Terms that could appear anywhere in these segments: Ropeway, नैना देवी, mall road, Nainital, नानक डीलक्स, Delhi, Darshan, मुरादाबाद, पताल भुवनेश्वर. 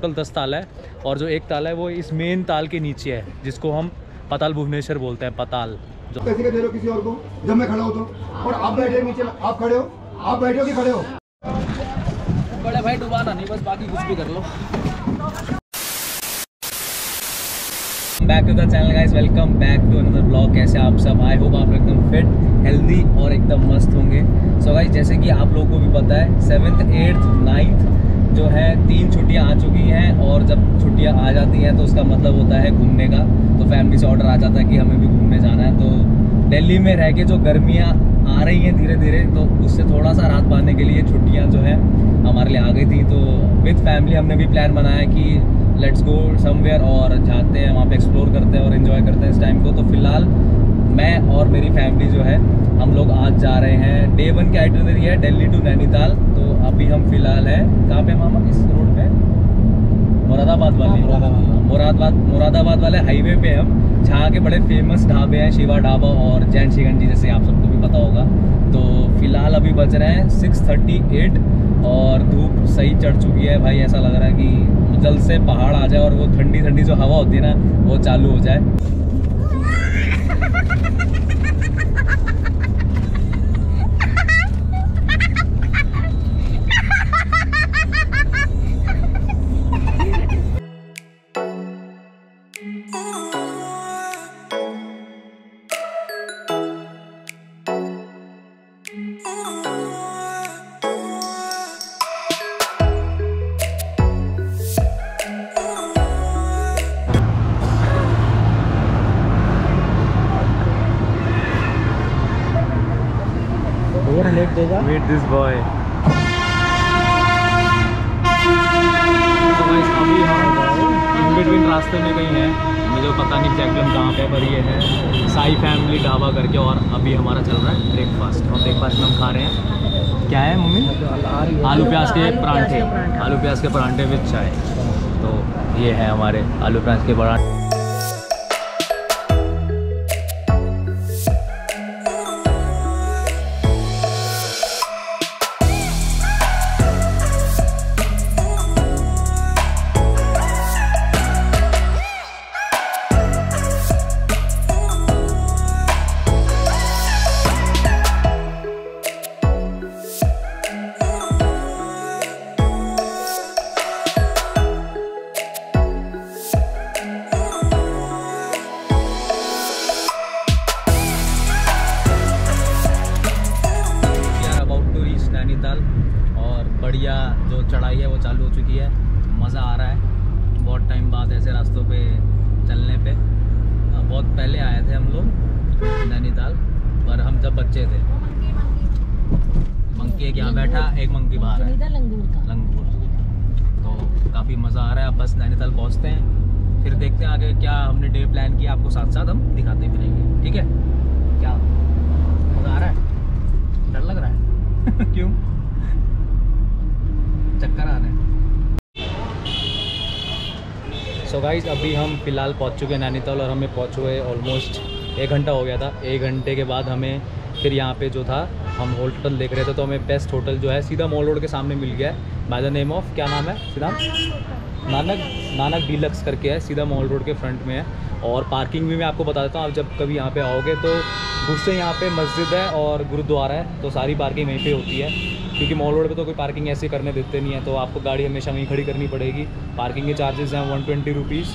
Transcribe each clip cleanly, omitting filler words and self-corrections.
Total 10 ताल है और जो एक ताल है वो इस मेन ताल के नीचे है जिसको हम पताल भुवनेश्वर बोलते हैं। पताल कैसे दे लो किसी और को, जब मैं खड़ा हो तो, और आप बैठे नीचे, आप खड़े हो, आप बैठे हो कि खड़े हो, बड़े भाई डुबाना नहीं, बस बाकी कुछ भी कर लो। Back to the channel guys, welcome back to another blog. कैसे आप सब? आई होप आप एकदम फिट, हेल्दी और एकदम मस्त होंगे। सो गाइस, जैसे कि आप लोगों को भी पता है 7th, 8th, 9th जो है 3 छुट्टियां आ चुकी हैं और जब छुट्टियां आ जाती हैं तो उसका मतलब होता है घूमने का। तो फैमिली से ऑर्डर आ जाता है कि हमें भी घूमने जाना है। तो दिल्ली में रह के जो गर्मियाँ आ रही हैं धीरे धीरे, तो उससे थोड़ा सा राहत पाने के लिए छुट्टियां जो है हमारे लिए आ गई थी। तो विद फैमिली हमने भी प्लान बनाया कि लेट्स गो समवेयर और जाते हैं, वहाँ पे एक्सप्लोर करते हैं और एंजॉय करते हैं इस टाइम को। तो फिलहाल मैं और मेरी फैमिली जो है हम लोग आज जा रहे हैं। Day 1 की आइटिनरी है दिल्ली टू नैनीताल। तो अभी हम फिलहाल हैं कहाँ पे मामा, किस रोड पे, मुरादाबाद वाले, मुरादाबाद वाले हाईवे पे हम, जहाँ के बड़े फेमस ढाबे हैं शिवा ढाबा और जैन शिकंजी, जैसे आप सबको भी पता होगा। तो फिलहाल अभी बज रहे हैं 6:38 और धूप सही चढ़ चुकी है भाई। ऐसा लग रहा है कि जल्द से पहाड़ आ जाए और वो ठंडी ठंडी जो हवा होती है ना वो चालू हो जाए। Meet this boy। तो गाइस, अभी हम बिटवीन रास्ते में कहीं है, मुझे पता नहीं एग्जैक्टली कहाँ पे, पर ये है साई फैमिली ढाबा करके। और अभी हमारा चल रहा है ब्रेकफास्ट और ब्रेकफास्ट में हम खा रहे हैं, क्या है मम्मी, आलू प्याज के परांठे, आलू प्याज के परांठे विद चाय। तो ये है हमारे आलू प्याज के परांठे। जो चढ़ाई है वो चालू हो चुकी है, मज़ा आ रहा है। बहुत टाइम बाद ऐसे रास्तों पे चलने पे, बहुत पहले आए थे हम लोग नैनीताल पर, हम जब बच्चे थे। मंकी एक यहाँ बैठा, एक मंकी बाहर है, लंगूर। तो काफ़ी मज़ा आ रहा है। अब बस नैनीताल पहुँचते हैं, फिर देखते हैं आगे क्या हमने डे प्लान किया, आपको साथ साथ हम दिखाते भी रहेंगे। ठीक है, क्या मज़ा आ रहा है? डर लग रहा है? क्यों, चक्कर आ रहे हैं। सो गाइज, अभी हम फ़िलहाल पहुंच चुके हैं नैनीताल और हमें पहुंचे हुए ऑलमोस्ट 1 घंटा हो गया था। 1 घंटे के बाद हमें फिर यहाँ पे जो था हम होटल देख रहे थे, तो हमें बेस्ट होटल जो है सीधा मॉल रोड के सामने मिल गया है बाय द नेम ऑफ, क्या नाम है, सीधा नानक डीलक्स करके है, सीधा मॉल रोड के फ्रंट में है। और पार्किंग भी मैं आपको बता देता हूँ, आप जब कभी यहाँ पे आओगे तो उससे यहाँ पे मस्जिद है और गुरुद्वारा है, तो सारी पार्किंग वहीं पे होती है, क्योंकि मॉल रोड पे तो कोई पार्किंग ऐसे करने देते नहीं है, तो आपको गाड़ी हमेशा वहीं खड़ी करनी पड़ेगी। पार्किंग के चार्जेस हैं 120 रुपीज़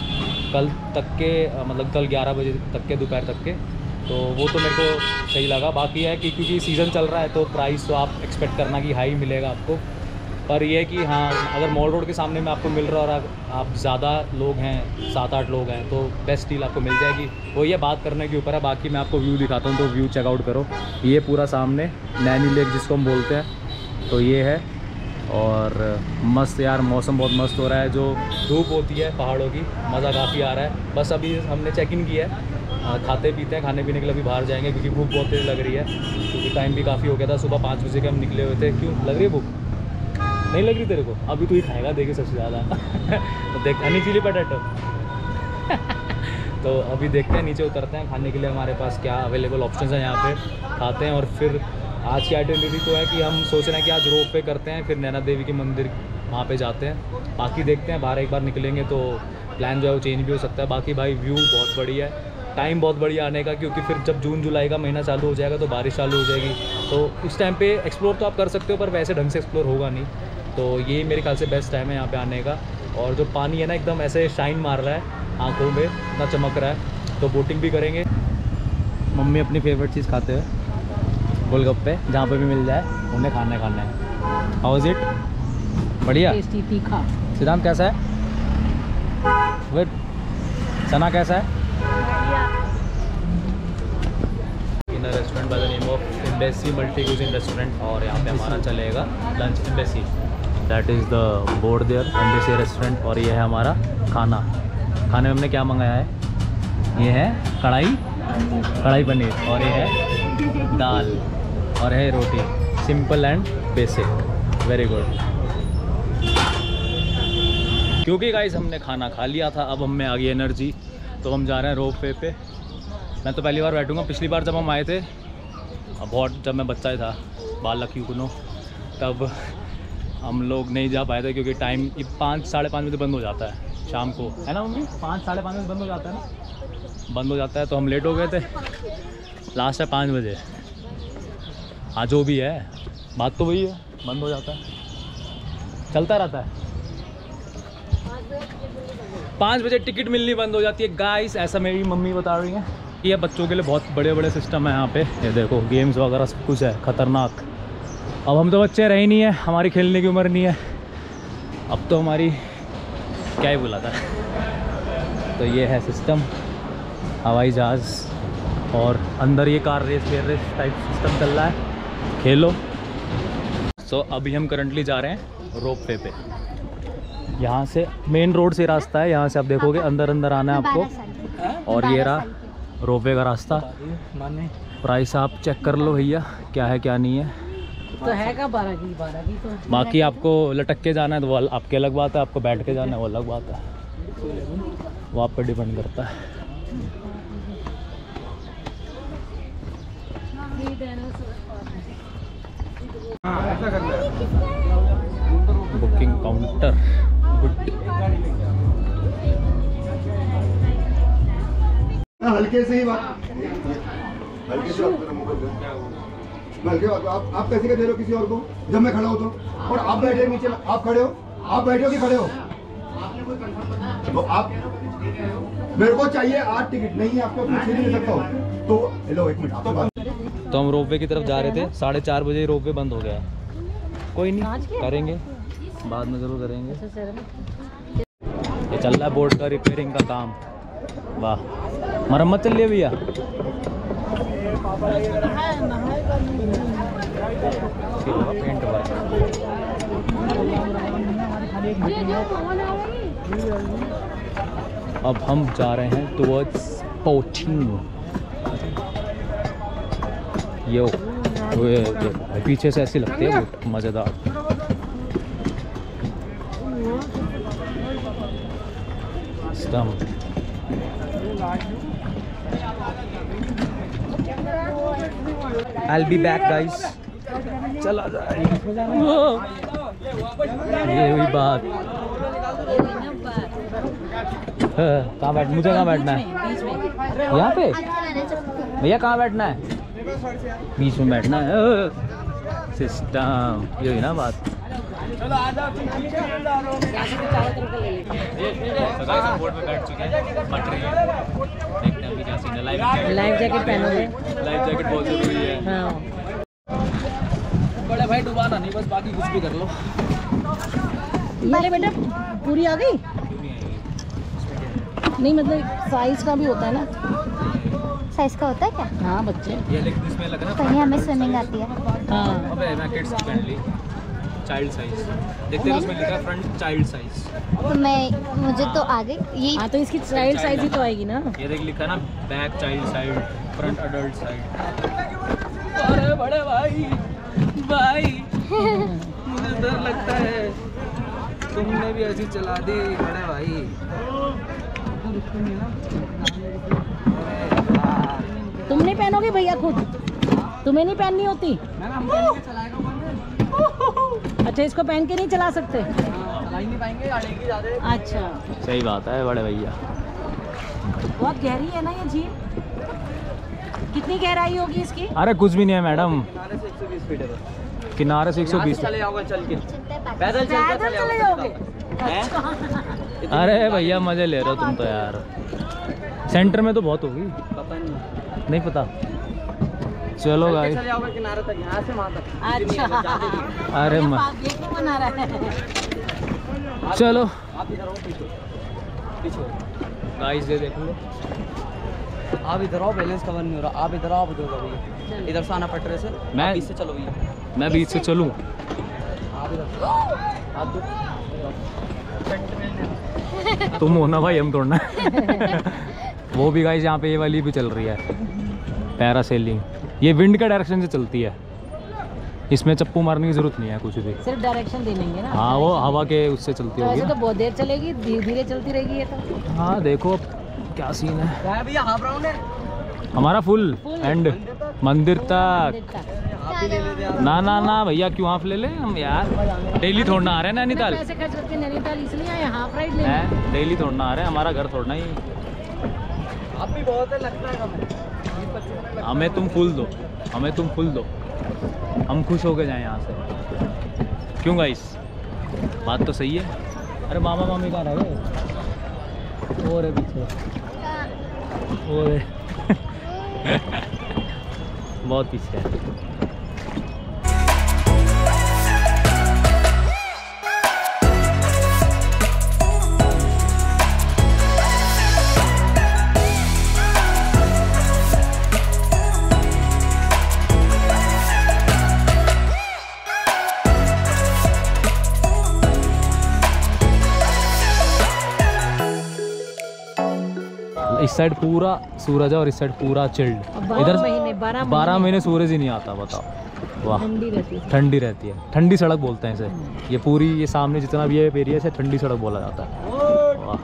कल तक के, मतलब कल 11 बजे तक के, दोपहर तक के। तो वो तो मेरे को सही लगा। बाकी है कि क्योंकि सीज़न चल रहा है तो प्राइस तो आप एक्सपेक्ट करना कि हाई मिलेगा आपको, पर यह है कि हाँ अगर मॉल रोड के सामने में आपको मिल रहा है और आप ज़्यादा लोग हैं, 7-8 लोग हैं, तो बेस्ट डील आपको मिल जाएगी। वो ये बात करने के ऊपर है। बाकी मैं आपको व्यू दिखाता हूँ, तो व्यू चेकआउट करो। ये पूरा सामने नैनी लेक जिसको हम बोलते हैं, तो ये है। और मस्त यार, मौसम बहुत मस्त हो रहा है, जो धूप होती है पहाड़ों की, मज़ा काफ़ी आ रहा है। बस अभी हमने चेक इन किया है, खाते पीते हैं, खाने पीने के लिए अभी बाहर जाएंगे क्योंकि भूख बहुत तेज़ लग रही है, क्योंकि टाइम भी काफ़ी हो गया था। सुबह 5 बजे के हम निकले हुए थे। क्यों लग रही है भूख? नहीं लग रही तेरे को? अभी तू ही खाएगा देखे सबसे ज़्यादा। तो देख, हनी चिली पटेटो। तो अभी देखते हैं, नीचे उतरते हैं, खाने के लिए हमारे पास क्या अवेलेबल ऑप्शंस हैं यहाँ पे, खाते हैं। और फिर आज की आइटनरी तो है कि हम सोच रहे हैं कि आज रोपवे करते हैं, फिर नैना देवी के मंदिर वहाँ पे जाते हैं। बाकी देखते हैं, बाहर एक बार निकलेंगे तो प्लान जो है वो चेंज भी हो सकता है। बाकी भाई व्यू बहुत बढ़िया है, टाइम बहुत बढ़िया आने का, क्योंकि फिर जब जून जुलाई का महीना चालू हो जाएगा तो बारिश चालू हो जाएगी, तो उस टाइम पे एक्सप्लोर तो आप कर सकते हो पर वैसे ढंग से एक्सप्लोर होगा नहीं। तो ये मेरे ख्याल से बेस्ट टाइम है यहाँ पे आने का। और जो पानी है ना एकदम ऐसे शाइन मार रहा है आँखों में, इतना चमक रहा है, तो बोटिंग भी करेंगे। मम्मी अपनी फेवरेट चीज़ खाते हैं गोलगप्पे, जहाँ पर भी मिल जाए उन्हें खाना खाना है। How is it? बढ़िया। तीखा सिद्धांत कैसा है? गुड। सना कैसा है? In restaurant by the name of Embassy multi cuisine restaurant, और यहाँ पे हमारा चलेगा lunch. Embassy, that is the board there, Embassy restaurant. और ये है हमारा खाना। खाने में हमने क्या मंगाया है? ये है कढ़ाई पनीर, और ये है दाल, और है रोटी। Simple and basic, very good. क्योंकि गाइस हमने खाना खा लिया था, अब हमें आ गई एनर्जी, तो हम जा रहे हैं रोपवे पे। मैं तो पहली बार बैठूंगा, पिछली बार जब हम आए थे, अब बहुत, जब मैं बच्चा ही था, बालक युगनो, तब हम लोग नहीं जा पाए थे क्योंकि टाइम 5 साढ़े 5 बजे बंद हो जाता है शाम को, है ना मम्मी? 5 साढ़े 5 बजे बंद हो जाता है ना, बंद हो जाता है, तो हम लेट हो गए थे। लास्ट है 5 बजे। हाँ जो भी है, बात तो वही है, बंद हो जाता है, चलता रहता है। 5 बजे टिकट मिलनी बंद हो जाती है गाइस, ऐसा मेरी मम्मी बता रही है। ये बच्चों के लिए बहुत बड़े बड़े सिस्टम है यहाँ पे, ये देखो गेम्स वगैरह सब कुछ है, खतरनाक। अब हम तो बच्चे रहे नहीं है, हमारी खेलने की उम्र नहीं है, अब तो हमारी क्या ही बुलाता है। तो ये है सिस्टम, हवाई जहाज़, और अंदर ये कार रेस टाइप सिस्टम चल रहा है, खेलो। सो अभी हम करंटली जा रहे हैं रोपवे पे। यहाँ से मेन रोड से रास्ता है, यहाँ से आप देखोगे अंदर अंदर आना है आपको, और ये रहा रोपवे का रास्ता। प्राइस आप चेक कर लो भैया, क्या है क्या नहीं है, तो है का 12 की तो। बाकी आपको लटक के जाना है तो वो आपके अलग बात है, आपको बैठ के जाना है वो अलग बात है, वो आप पे डिपेंड करता है। बुकिंग काउंटर, हल्के से ही बात, हल्के से आप कैसे कर दे रहे हो किसी और को, जब मैं खड़ा हो तो, और आप बैठे नीचे, आप खड़े हो, आप बैठे हो कि खड़े हो? तो आप, मेरे को चाहिए 8 टिकट, नहीं है आपको पूछ नहीं सकता हूँ तो। Hello, 1 minute. तो हम रोपवे की तरफ जा रहे थे, 4:30 बजे रोपवे बंद हो गया। कोई नहीं, करेंगे बाद में, जरूर करेंगे। ये चल रहा है बोर्ड का रिपेयरिंग का काम, वाह, मरम्मत चल रही है भैया। अब हम जा रहे हैं टुवर्ड्स पोर्टिंग। यो पीछे से ऐसी लगती है, मज़ेदार। I'll be back guys। चला जाए, ये हुई बात। कहाँ बैठ, मुझे कहाँ बैठना है? यहाँ पे भैया, कहाँ बैठना है? बीच में बैठना है। सिस्टम ये हुई ना बात। चलो आधा बोर्ड पे बैठ चुके हैं, फट रही है, देखते हैं अभी क्या सीन है। लाइफ जैकेट पहनोगे, लाइफ जैकेट बहुत जरूरी है। हां बड़ा भाई, डुबाना नहीं बस, बाकी कुछ भी कर लो। अरे बेटा पूरी आ गई नहीं, मतलब साइज का भी होता है ना, साइज का होता है क्या? हां बच्चे, ये लेकिन इसमें लग रहा है कहीं हमें स्विमिंग आती है। हां अबे मैं किड्स की पहन ली, चाइल्ड साइज देखते हैं, उसमें लिखा फ्रंट चाइल्ड साइज, तो मैं, मुझे तो आगे ये, हां तो इसकी चाइल्ड साइज ही तो आएगी ना। ये देख लिखा ना, back child side, front adult side. अरे बड़े भाई भाई मुझे डर लगता है, तुमने भी ऐसी चला दी बड़े भाई। तुम नहीं पहनोगे भैया खुद, तुम्हें नहीं पहननी होती? मैं हम चलाएगा। अच्छा, इसको पहन के नहीं चला सकते? नहीं पाएंगे, अड़ेगी ज़्यादा। अच्छा, सही बात है बड़े भैया। बहुत गहरी है ना ये झील? कितनी गहराई होगी इसकी? अरे कुछ भी नहीं है मैडम, किनारे से 120 फीट है। किनारे से 120 चले जाओगे? चल के पैदल चले जाओगे? अरे भैया मजे ले रहे हो तुम तो यार। सेंटर में तो बहुत होगी, पता नहीं पता। चलो गाइस किनारे तक, यहाँ से वहाँ तक। अच्छा, अरे बना रहा है। चलो गाइस ये देख लो, आप इधर आओ, बैलेंस कवर नहीं हो रहा। आप इधर आओ, भैया इधर से आना पड़ रहा है सर। मैं बीच से चलो भैया, मैं बीच से चलूँ। तुम होना भाई, हम तोड़ना। वो भी गाइस यहाँ पे ये वाली भी चल रही है पैरासेलिंग। ये विंड का डायरेक्शन से चलती है, इसमें चप्पू मारने की जरूरत नहीं है कुछ भी, सिर्फ डायरेक्शन देने हैं ना। हाँ, वो हवा के उससे चलती होगी। तो बहुत देर चलेगी, धीरे धीरे चलती रहेगी ये तो। हाँ देखो अब क्या सीन है भैया। हाफ राउंड है हमारा, फुल एंड मंदिर तक। ना ना ना भैया, क्यों हाफ ले लें हम यार? डेली थोड़ना आ रहे हैं नैनीताल, डेली थोड़ना आ रहे हैं, हमारा घर थोड़ना ही। आप भी बहुत है, लगता है हमें। तुम फुल दो, हमें तुम फुल दो, हम खुश होकर जाएं यहाँ से। क्यों गाइस, बात तो सही है। अरे मामा मामी कहाँ रह गए? और है पीछे, और है। बहुत पीछे है। इस साइड पूरा सूरज है और इस साइड पूरा चिल्ड। इधर 12 महीने सूरज ही नहीं आता, बताओ। वाह, ठंडी रहती है, ठंडी सड़क बोलते हैं इसे। ये पूरी, ये सामने जितना भी ये एरिया है, ठंडी सड़क बोला जाता है। वाह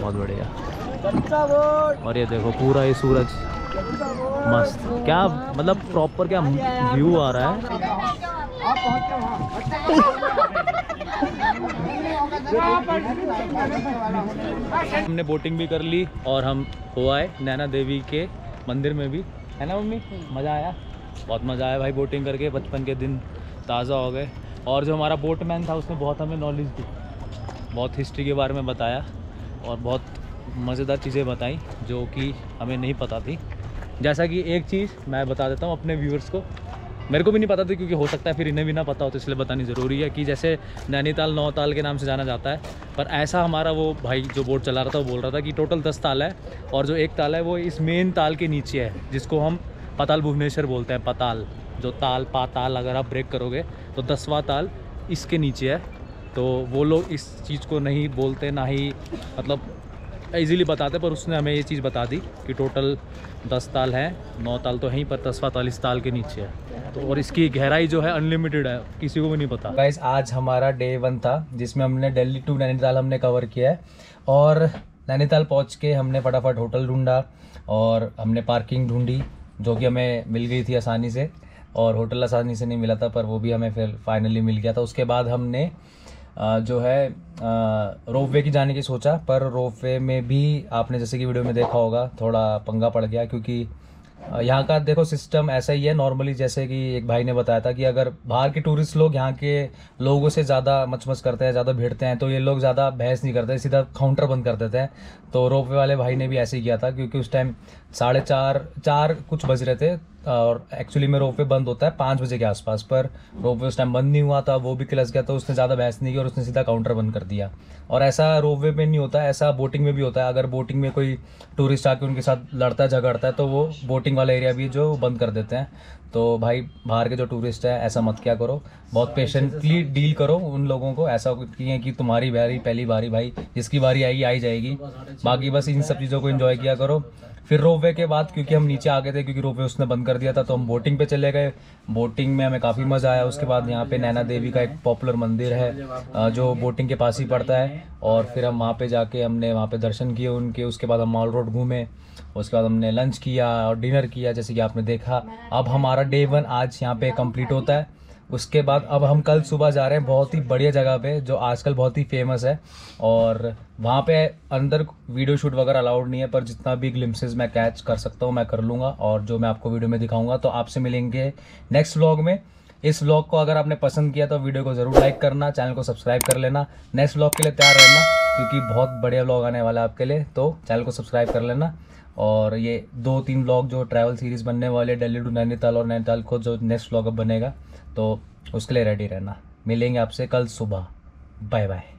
बहुत बढ़िया। और ये देखो पूरा ये सूरज, मस्त। क्या मतलब प्रॉपर क्या व्यू आ रहा है। हमने बोटिंग भी कर ली और हम हो आए नैना देवी के मंदिर में भी, है ना मम्मी? मज़ा आया, बहुत मज़ा आया भाई। बोटिंग करके बचपन के दिन ताज़ा हो गए। और जो हमारा बोटमैन था उसने बहुत हमें नॉलेज दी, बहुत हिस्ट्री के बारे में बताया और बहुत मज़ेदार चीज़ें बताई जो कि हमें नहीं पता थी। जैसा कि एक चीज़ मैं बता देता हूँ अपने व्यूअर्स को, मेरे को भी नहीं पता था, क्योंकि हो सकता है फिर इन्हें भी ना पता हो, तो इसलिए बतानी ज़रूरी है। कि जैसे नैनीताल 9 ताल के नाम से जाना जाता है, पर ऐसा हमारा वो भाई जो बोट चला रहा था वो बोल रहा था कि टोटल 10 ताल है और जो 1 ताल है वो इस मेन ताल के नीचे है, जिसको हम पाताल भुवनेश्वर बोलते हैं। पाताल जो ताल, पाताल अगर आप ब्रेक करोगे तो 10वां ताल इसके नीचे है। तो वो लोग इस चीज़ को नहीं बोलते, ना ही मतलब ईज़िली बताते, पर उसने हमें ये चीज़ बता दी कि टोटल 10 ताल हैं। 9 ताल तो हैं पर 10वां ताल इस ताल के नीचे है। तो और इसकी गहराई जो है अनलिमिटेड है, किसी को भी नहीं पता। गाइस आज हमारा डे 1 था, जिसमें हमने दिल्ली टू नैनीताल हमने कवर किया है। और नैनीताल पहुंच के हमने फटाफट होटल ढूंढा और हमने पार्किंग ढूंढी, जो कि हमें मिल गई थी आसानी से। और होटल आसानी से नहीं मिला था, पर वो भी हमें फिर फाइनली मिल गया था। उसके बाद हमने जो है रोपवे की जाने की सोचा, पर रोपवे में भी आपने जैसे कि वीडियो में देखा होगा थोड़ा पंगा पड़ गया, क्योंकि यहाँ का देखो सिस्टम ऐसा ही है नॉर्मली। जैसे कि एक भाई ने बताया था कि अगर बाहर के टूरिस्ट लोग यहाँ के लोगों से ज़्यादा मचमच करते हैं, ज़्यादा भिड़ते हैं, तो ये लोग ज़्यादा बहस नहीं करते, सीधा काउंटर बंद कर देते हैं। तो रोपवे वाले भाई ने भी ऐसे ही किया था, क्योंकि उस टाइम 4:30 कुछ बज रहे थे और एक्चुअली में रोपवे बंद होता है 5 बजे के आसपास, पर रोपवे उस टाइम बंद नहीं हुआ था। वो भी क्लच गया, तो उसने ज़्यादा बहस नहीं की और उसने सीधा काउंटर बंद कर दिया। और ऐसा रोपवे पे नहीं होता, ऐसा बोटिंग में भी होता है। अगर बोटिंग में कोई टूरिस्ट आके उनके साथ लड़ता झगड़ता है, तो वो बोटिंग वाला एरिया भी जो बंद कर देते हैं। तो भाई बाहर के जो टूरिस्ट हैं, ऐसा मत क्या करो, बहुत पेशेंटली डील करो उन लोगों को। ऐसा किए कि तुम्हारी बारी पहली बारी, भाई जिसकी बारी आएगी आई जाएगी। बाकी बस इन सब चीज़ों को एंजॉय किया करो। फिर रोपवे के बाद क्योंकि हम नीचे आ गए थे, क्योंकि रोपवे उसने बंद कर दिया था, तो हम बोटिंग पे चले गए। बोटिंग में हमें काफ़ी मज़ा आया। उसके बाद यहाँ पे नैना देवी का एक पॉपुलर मंदिर है जो बोटिंग के पास ही पड़ता है, और फिर हम वहाँ पे जाके हमने वहाँ पे दर्शन किए उनके। उसके बाद हम मॉल रोड घूमे, उसके बाद हमने लंच किया और डिनर किया, जैसे कि आपने देखा। अब हमारा डे 1 आज यहाँ पर कम्प्लीट होता है। उसके बाद अब हम कल सुबह जा रहे हैं बहुत ही बढ़िया जगह पे जो आजकल बहुत ही फेमस है, और वहाँ पे अंदर वीडियो शूट वगैरह अलाउड नहीं है, पर जितना भी ग्लिम्सेस मैं कैच कर सकता हूँ मैं कर लूँगा और जो मैं आपको वीडियो में दिखाऊँगा। तो आपसे मिलेंगे नेक्स्ट व्लॉग में। इस व्लॉग को अगर आपने पसंद किया तो वीडियो को ज़रूर लाइक करना, चैनल को सब्सक्राइब कर लेना। नेक्स्ट व्लॉग के लिए तैयार रहना क्योंकि बहुत बढ़िया व्लॉग आने वाला है आपके लिए, तो चैनल को सब्सक्राइब कर लेना। और ये 2-3 व्लॉग जो ट्रैवल सीरीज़ बनने वाले हैं दिल्ली टू नैनीताल और नैनीताल को जो नेक्स्ट व्लॉग अब बनेगा, तो उसके लिए रेडी रहना। मिलेंगे आपसे कल सुबह। Bye bye.